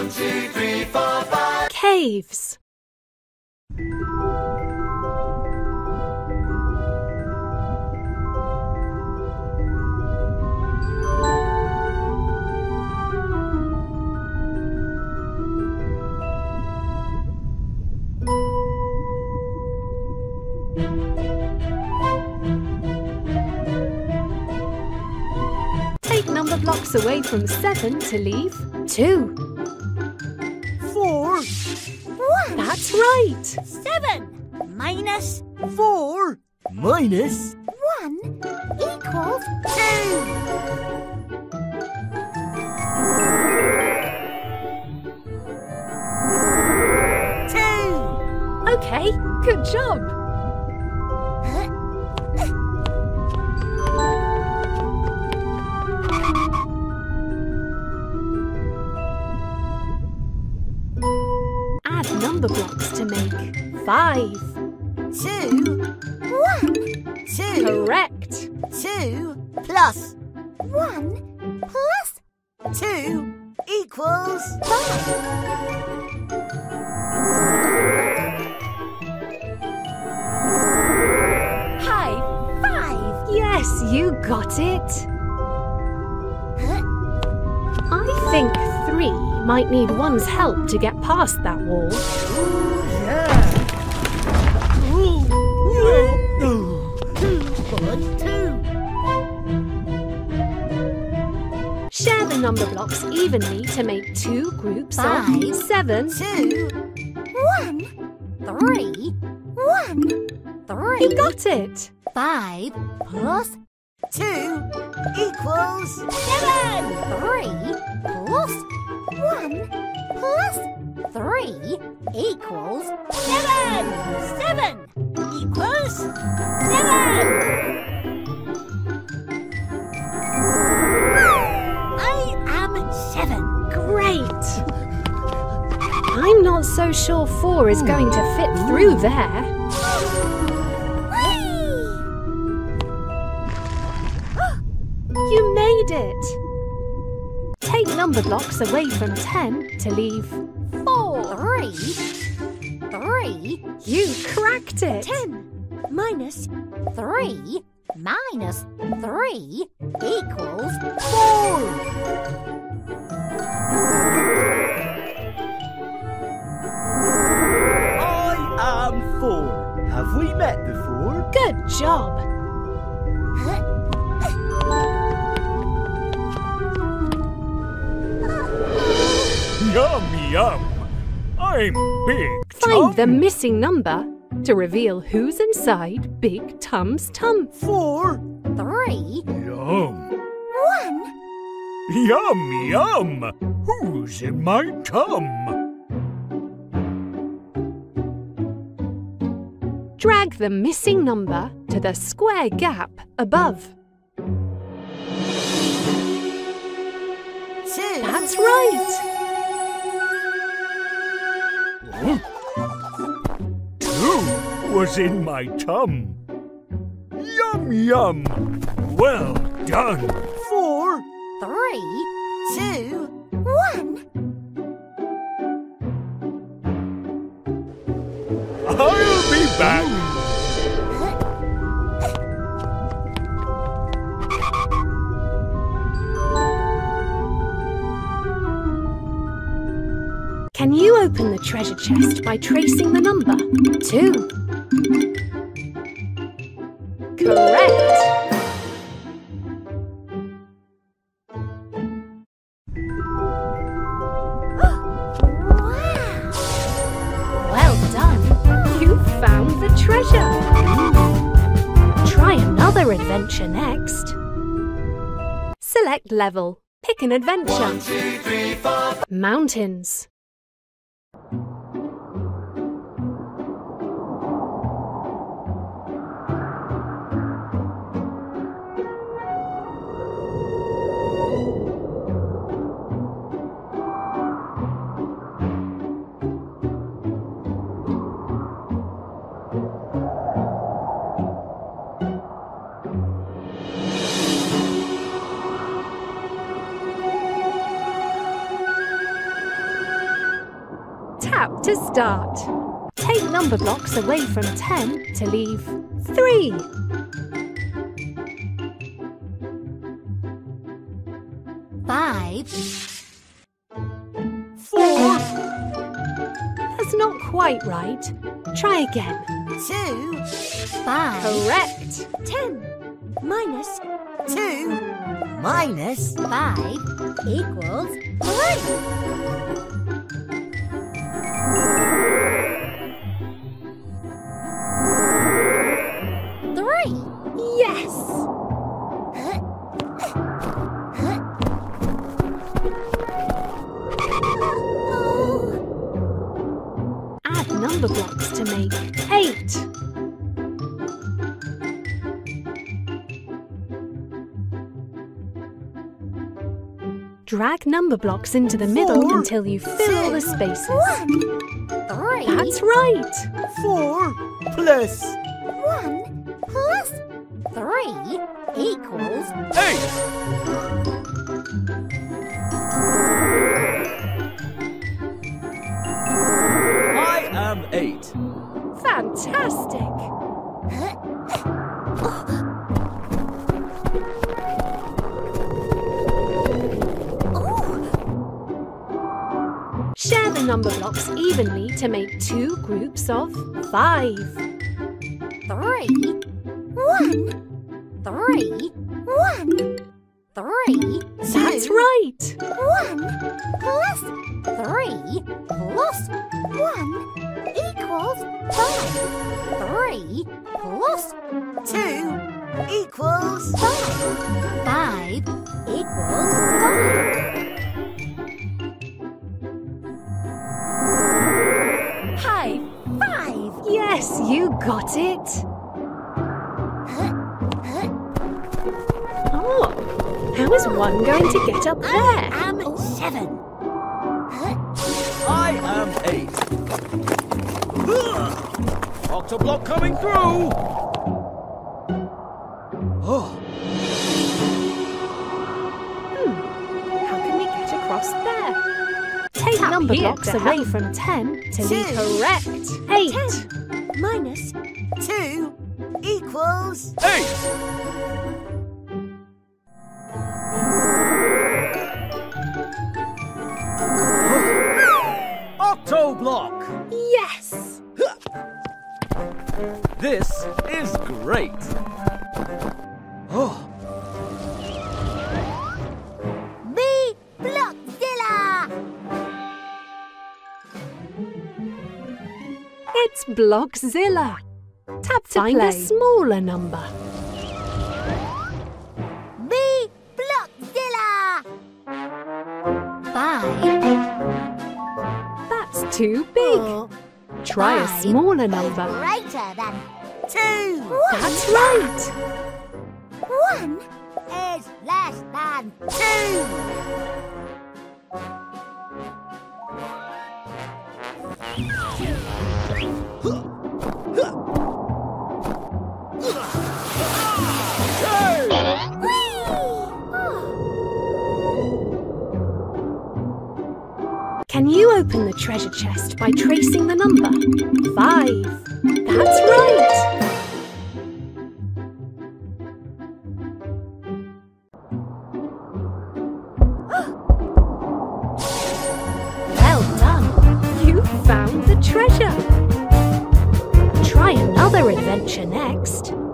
1, 2, 3, 4, 5. Caves. Take number blocks away from 7 to leave 2. 4. 1. That's right. 7 minus 4 minus 1 equals 2. Okay, good job. Add number blocks to make 5, 2, 1, 2. Correct. 2 plus 1 plus 2 equals 5. Yes, you got it. Huh? I think 3 might need one's help to get past that wall. Ooh, yeah. Ooh. Ooh. 2, 1, 2. Share the number blocks evenly to make 2 groups of 7, 2, 1, 3, 1, 3. You got it. 5 plus 2 equals 7. 3 plus 1 plus 3 equals 7. 7 equals 7. I am 7. Great. I'm not so sure 4 is going to fit through there. It. Take number blocks away from 10 to leave 4. 3. You cracked it. 10 minus 3 minus 3 equals 4. I am 4. Have we met before? Good job. Yum, yum! I'm Big Tum! Find the missing number to reveal who's inside Big Tum's Tum. 4, 3. Yum. 1. Yum, yum! Who's in my tum? Drag the missing number to the square gap above. That's right! 2 was in my tum. Yum, yum. Well done. 4, 3, 2, 1. I'll be back. Can you open the treasure chest by tracing the number 2? Correct! Wow! Well done! You found the treasure! Try another adventure next. Select level. Pick an adventure. 1, 2, 3, 4. Mountains. Tap to start. Take number blocks away from 10 to leave 3. That's not quite right. Try again. 2, 5. Correct. 10 minus 2 minus 5 equals 3. 3. Yes. Number blocks to make 8. 3. Drag number blocks into the middle until you fill the spaces. 1, 3. That's right. 4 plus 1 plus 3 equals 8. 8. Fantastic! Share the number blocks evenly to make 2 groups of 5. 3, 1, 3, 1, 3. That's right! 1 plus 3 plus 1 equals 5. 3 plus 2 equals 5. 5 equals 5. High 5! Yes, you got it. Oh, how is one going to get up there? I am 7. I am 8. Octoblock coming through! Oh. How can we get across there? Take number blocks away from 10 to leave correct 8. 10 minus 2 equals 8. 8. Octoblock! Yes! This is great! Oh! Be Blockzilla! It's Blockzilla! Tap to find a smaller number. Be Blockzilla! 5. That's too big. Try a smaller number. Greater than 2. That's right. 1 is less than 2. Can you open the treasure chest by tracing the number? 5. That's right. Well done. You found the treasure. Try another adventure next.